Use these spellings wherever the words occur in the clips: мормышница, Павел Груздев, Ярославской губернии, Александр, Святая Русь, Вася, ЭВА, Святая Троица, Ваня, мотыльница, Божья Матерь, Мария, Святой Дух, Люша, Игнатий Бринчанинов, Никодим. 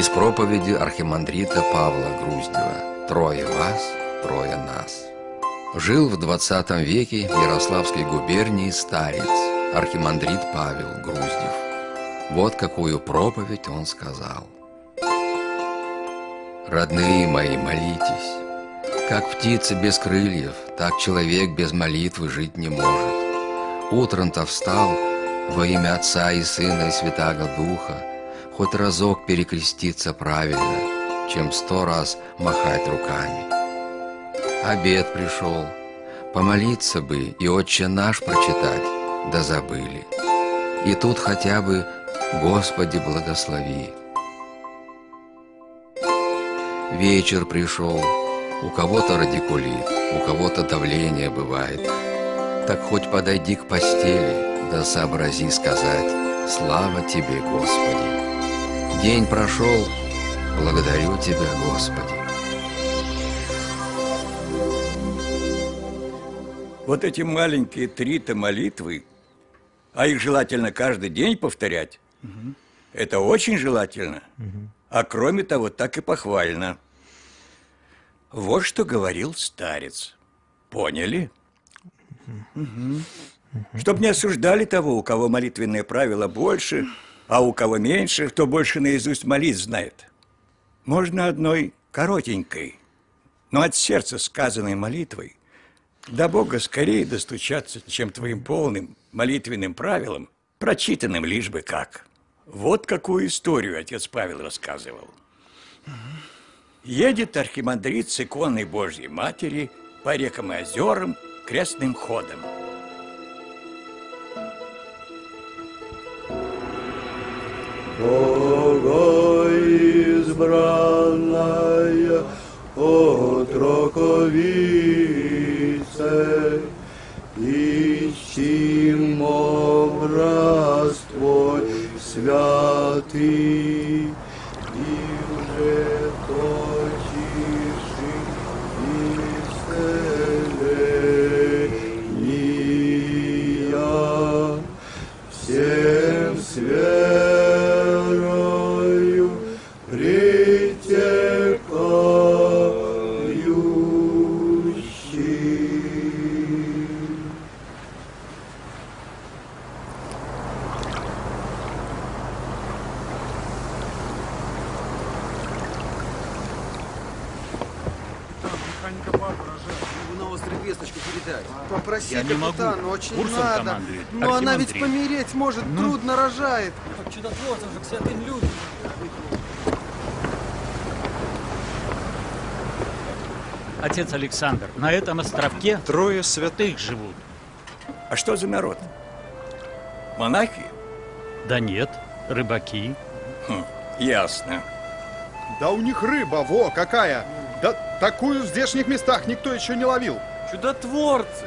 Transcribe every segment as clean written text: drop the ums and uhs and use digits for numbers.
Из проповеди архимандрита Павла Груздева «Трое вас, трое нас». Жил в 20 веке в Ярославской губернии старец, архимандрит Павел Груздев. Вот какую проповедь он сказал. «Родные мои, молитесь. Как птица без крыльев, так человек без молитвы жить не может. Утром-то встал во имя Отца и Сына и Святаго Духа, хоть разок перекреститься правильно, чем 100 раз махать руками. Обед пришел, помолиться бы и «Отче наш» прочитать, да забыли. И тут хотя бы «Господи, благослови». Вечер пришел, у кого-то радикулит, у кого-то давление бывает. Так хоть подойди к постели, да сообрази сказать «Слава тебе, Господи». День прошел, благодарю Тебя, Господи». Вот эти маленькие 3-то молитвы, а их желательно каждый день повторять, это очень желательно, а кроме того, так и похвально. Вот что говорил старец. Поняли? Чтоб не осуждали того, у кого молитвенные правила больше, а у кого меньше, кто больше наизусть молитв знает. Можно одной коротенькой, но от сердца сказанной молитвой до Бога скорее достучаться, чем твоим полным молитвенным правилам, прочитанным лишь бы как. Вот какую историю отец Павел рассказывал. Едет архимандрит с иконой Божьей Матери по рекам и озерам крестным ходом. Бога избранная от роковицы, ищем образ Твой святый, и уже точишь исцеления всем светом. Попроси капитана, очень надо. Но она ведь помереть может, трудно рожает. Как чудотворцев же к святым людям. Отец Александр, на этом островке 3 святых живут. А что за народ? Монахи? Да нет, рыбаки. Ясно. Да у них рыба, во, какая! Да такую в здешних местах никто еще не ловил. Чудотворцы!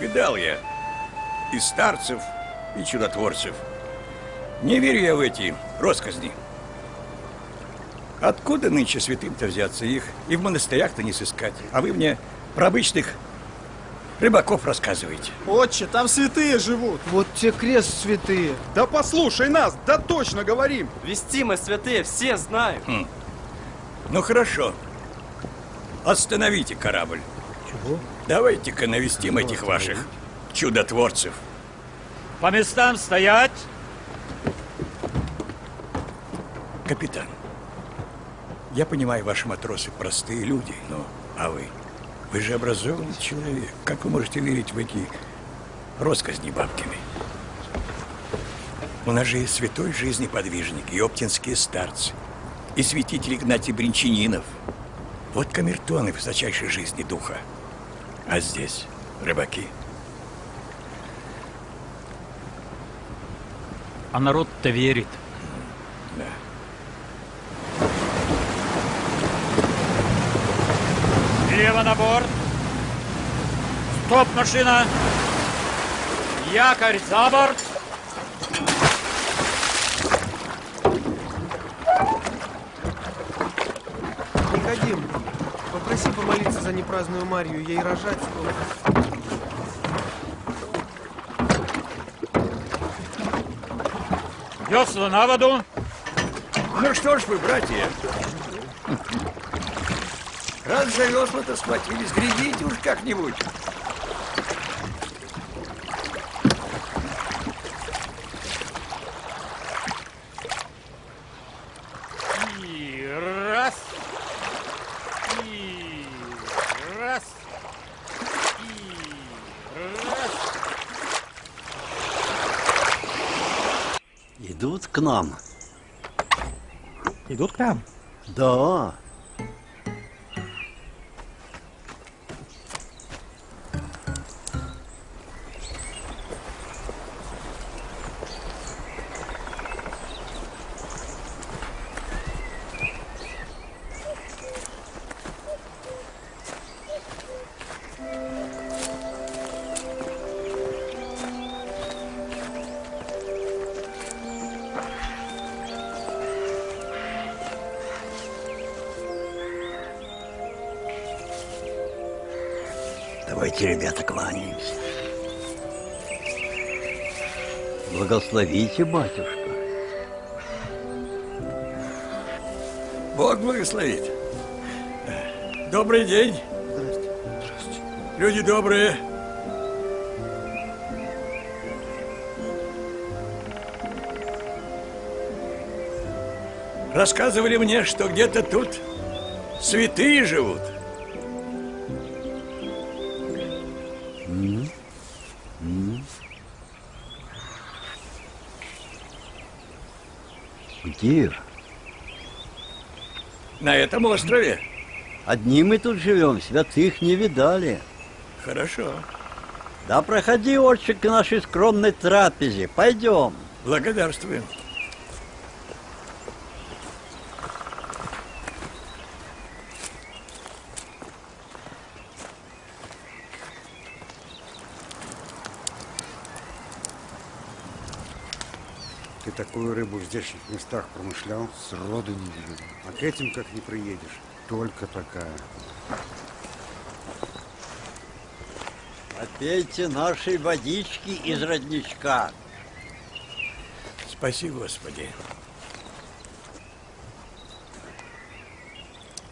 Видал я и старцев, и чудотворцев. Не верю я в эти росказни. Откуда нынче святым-то взяться? Их и в монастырях-то не сыскать. А вы мне про обычных рыбаков рассказываете. Отче, там святые живут. Вот те крест святые. Да послушай нас, да точно говорим. Вести мы святые, все знают. Ну хорошо. Остановите корабль. Чего? Давайте-ка навестим этих ваших чудотворцев. По местам стоять! Капитан, я понимаю, ваши матросы простые люди, но... А вы? Вы же образованный человек. Как вы можете верить в эти росказни бабками? У нас же есть святой жизни подвижник, и оптинские старцы, и святитель Игнатий Бринчанинов. Вот камертоны высочайшей жизни духа. А здесь рыбаки. А народ-то верит. Да. Лево на борт. Стоп, машина. Якорь за борт. Никодим, попроси помолиться за непраздную Марию, ей рожать. Весла на воду. Ну что ж вы, братья, раз за весла-то схватились, гребите уж как-нибудь. Идут к нам. Идут к нам? Да. Давайте, ребята, кланяемся. Благословите, батюшка. Бог благословит. Добрый день. Здравствуйте. Здравствуйте. Люди добрые. Рассказывали мне, что где-то тут святые живут. На этом острове? Одни мы тут живем, святых не видали. Хорошо. Да проходи, отче, к нашей скромной трапезе. Пойдем. Благодарствуем. Такую рыбу в здешних местах промышлял, сроду не видел. А к этим как не приедешь, только такая. Попейте нашей водички из родничка. Спаси, Господи.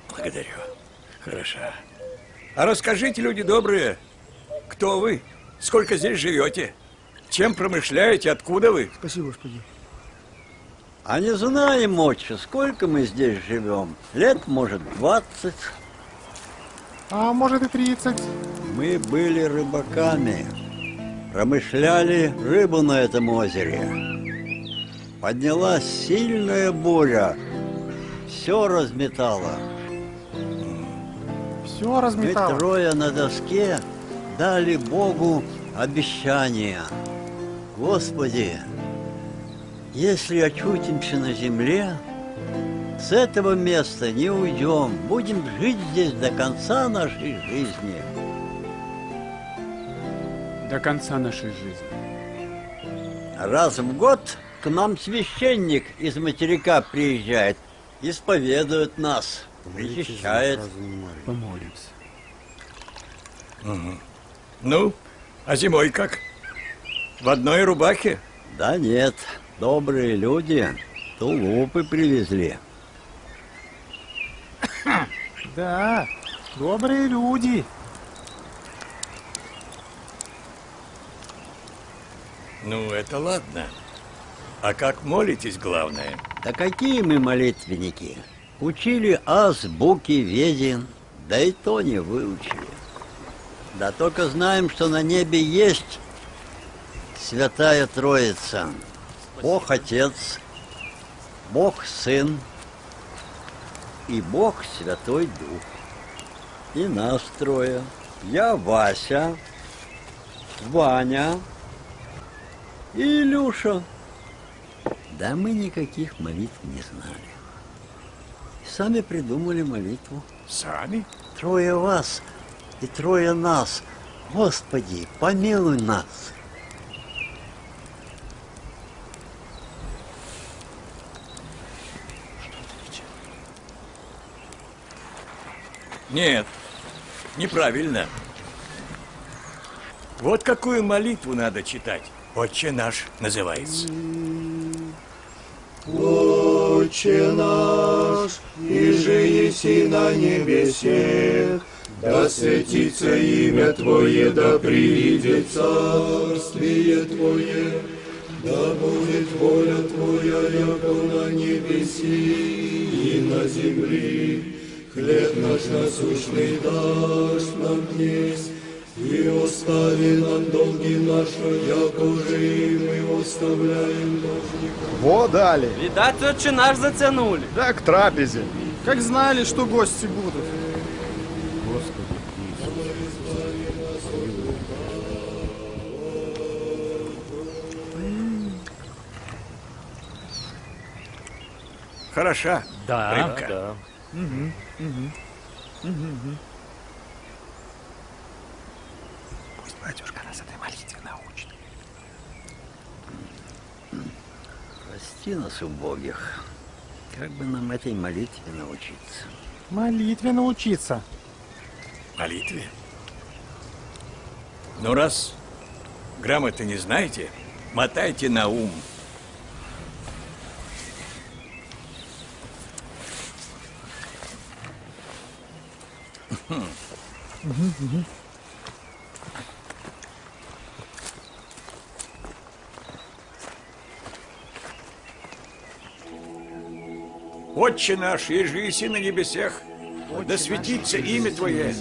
Благодарю. Хороша. А расскажите, люди добрые, кто вы, сколько здесь живете, чем промышляете, откуда вы? Спаси, Господи. А не знаем, отче, сколько мы здесь живем. Лет, может, 20. А может и 30. Мы были рыбаками. Промышляли рыбу на этом озере. Поднялась сильная буря. Все разметало. Все разметало. Мы трое на доске дали Богу обещание. Господи, если очутимся на земле, с этого места не уйдем, будем жить здесь до конца нашей жизни. До конца нашей жизни. Раз в год к нам священник из материка приезжает, исповедует нас, причащает. Помолимся. Угу. Ну, а зимой как? В одной рубахе? Да нет. Добрые люди тулупы привезли. Да, добрые люди. Ну, это ладно. А как молитесь, главное? Да какие мы молитвенники? Учили азбуки веден, да и то не выучили. Да только знаем, что на небе есть Святая Троица. Бог Отец, Бог Сын и Бог Святой Дух. И нас трое. Я Вася, Ваня и Люша. Да мы никаких молитв не знали. Сами придумали молитву. Сами? Трое вас и трое нас. Господи, помилуй нас. Нет, неправильно. Вот какую молитву надо читать. Отче наш называется. Ой, Отче наш, иже еси на небесех, да святится имя Твое, да приидет царствие Твое, да будет воля Твоя, яко на небеси и на земли. Хлеб наш насущный дашь нам днесь, и остави нам долги наши, яко же мы оставляем должникам. Во дали! Видать, отче наш затянули. Да, к трапезе. Как знали, что гости будут. Хороша. Да. Рыбка. Да. Угу. Пусть батюшка нас этой молитве научит. Прости нас, убогих. Как бы нам этой молитве научиться? Молитве научиться. Молитве? Ну, раз грамоты не знаете, мотайте на ум. Отче наш, иже еси на небесех, да светится имя Твое,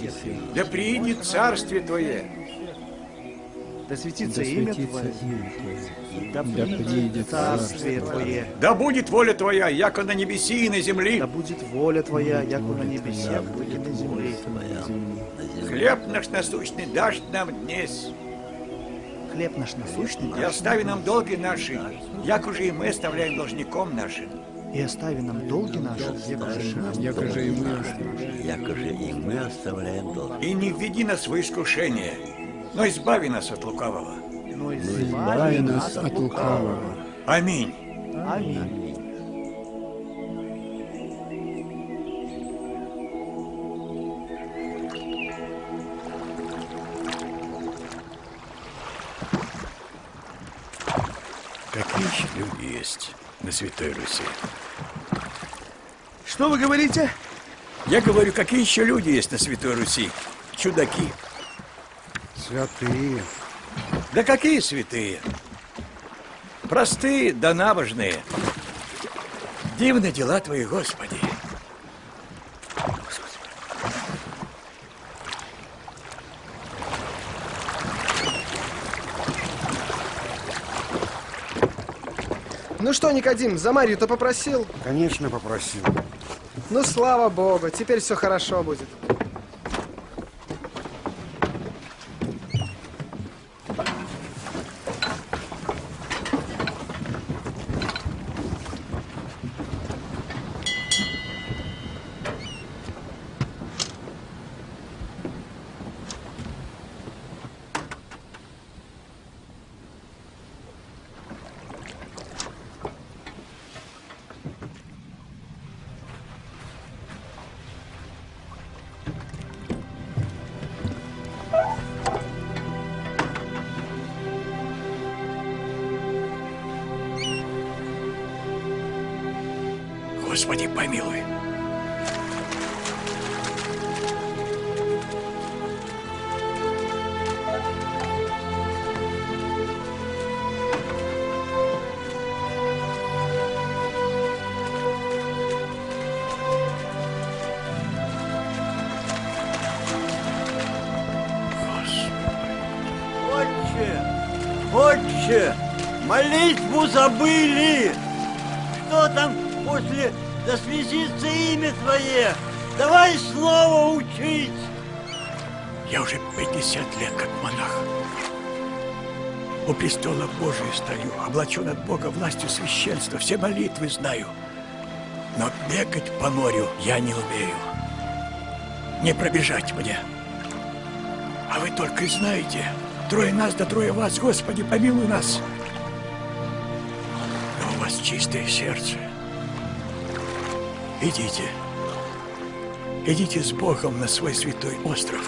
да приидет царствие Твое. Да светится имя Твое, да приидет царствие Твое. Да будет воля Твоя, яко на небеси и на земли. Да будет воля Твоя, яко на небеси и на земли. Хлеб наш насущный дашь нам днесь. Хлеб наш насущный дашь. И остави нам долги наши, як уже и мы оставляем должником нашим. И остави нам долги наши, як уже и мы оставляем долги. И не введи нас в искушение, но избави нас от лукавого. Но избави нас от лукавого. Аминь. Аминь. Какие еще люди есть на Святой Руси? Что вы говорите? Я говорю, какие еще люди есть на Святой Руси? Чудаки. Святые. Да какие святые? Простые да набожные. Дивны дела Твои, Господи. Ну что, Никодим, за Марию-то попросил? Конечно, попросил. Ну, слава Богу, теперь все хорошо будет. Господи, помилуй. Отче, отче, молитву забыли. Что там после... Да светится имя Твое! Давай слово учить! Я уже 50 лет как монах. У престола Божия стою, облачен от Бога властью священства, все молитвы знаю. Но бегать по морю я не умею. Не пробежать мне. А вы только и знаете, трое нас да трое вас, Господи, помилуй нас. Но у вас чистое сердце. Идите, идите с Богом на свой святой остров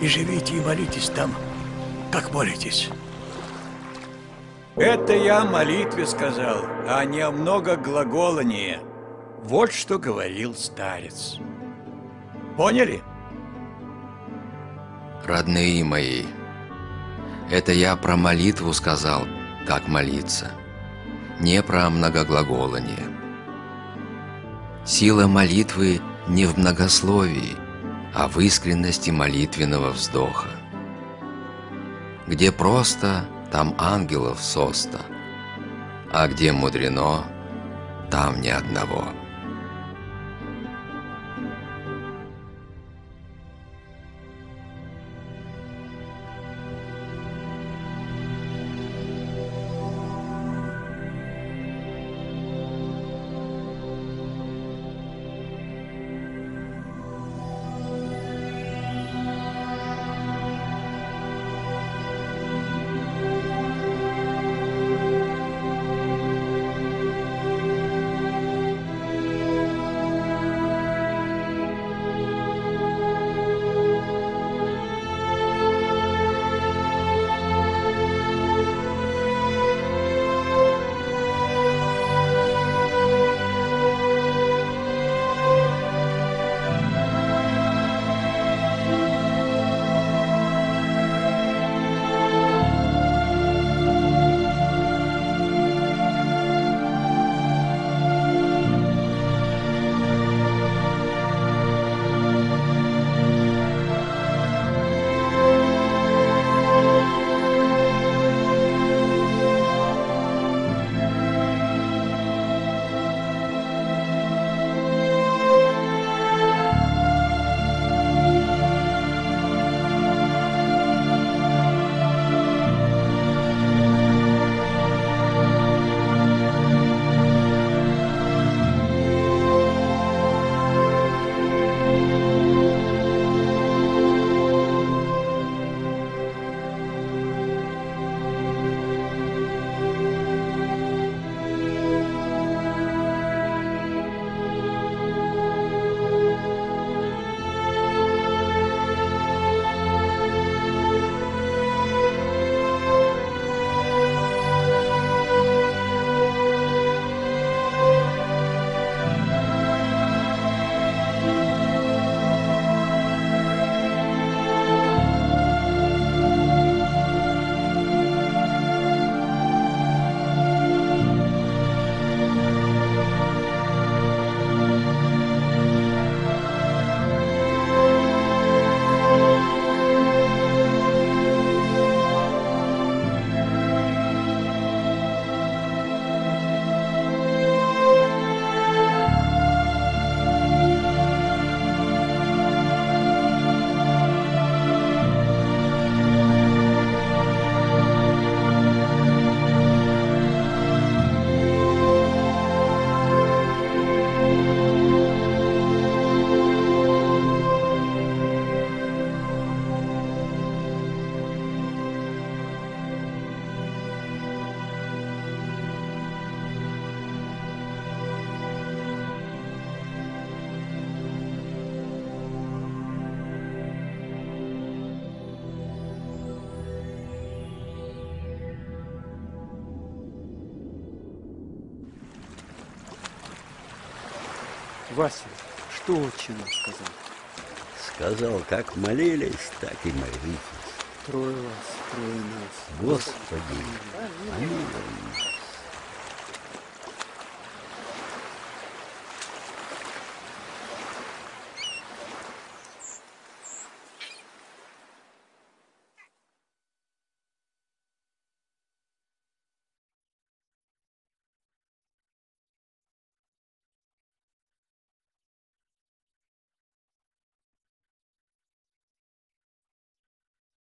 и живите и молитесь там, как молитесь. Это я о молитве сказал, а не о многоглаголании. Вот что говорил старец. Поняли? Родные мои, это я про молитву сказал, как молиться, не про многоглаголание. Сила молитвы не в многословии, а в искренности молитвенного вздоха. Где просто, там ангелов соста, а где мудрено, там ни одного. Вася, что отче нам сказал? Сказал, как молились, так и молитесь. Трое вас, трое нас. Господи, помилуй.